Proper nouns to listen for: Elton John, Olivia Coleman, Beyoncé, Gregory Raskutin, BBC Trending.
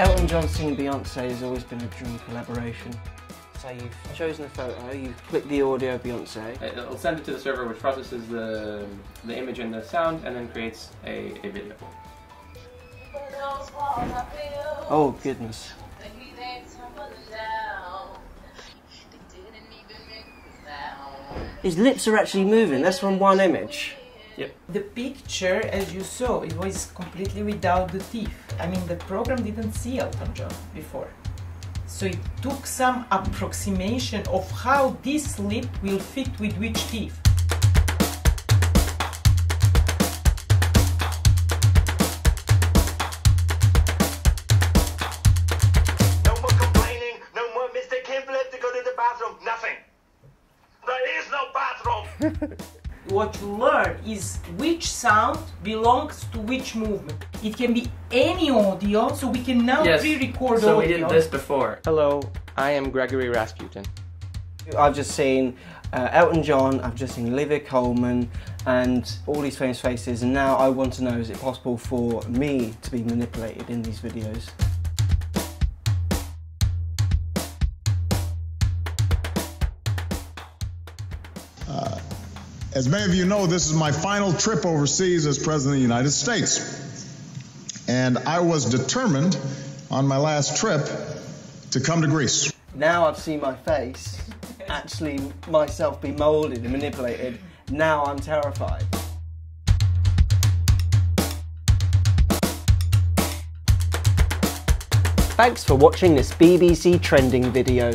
Elton John singing Beyoncé has always been a dream collaboration. So you've chosen a photo, you've clicked the audio of Beyoncé. It'll send it to the server, which processes the image and the sound, and then creates a video. Oh goodness. His lips are actually moving, that's from one image. Yep. The picture, as you saw, it was completely without the teeth. I mean, the program didn't see Elton John before. So it took some approximation of how this lip will fit with which teeth. No more complaining, no more mistake, can't be left to go to the bathroom, nothing. There is no bathroom! What you learn is which sound belongs to which movement. It can be any audio, so we can now pre-record audio. So we did this before. Hello, I am Gregory Raskutin. I've just seen Elton John, I've just seen Olivia Coleman, and all these famous faces, and now I want to know, is it possible for me to be manipulated in these videos? As many of you know, this is my final trip overseas as President of the United States. And I was determined on my last trip to come to Greece. Now I've seen my face, actually myself be molded and manipulated. Now I'm terrified. Thanks for watching this BBC Trending video.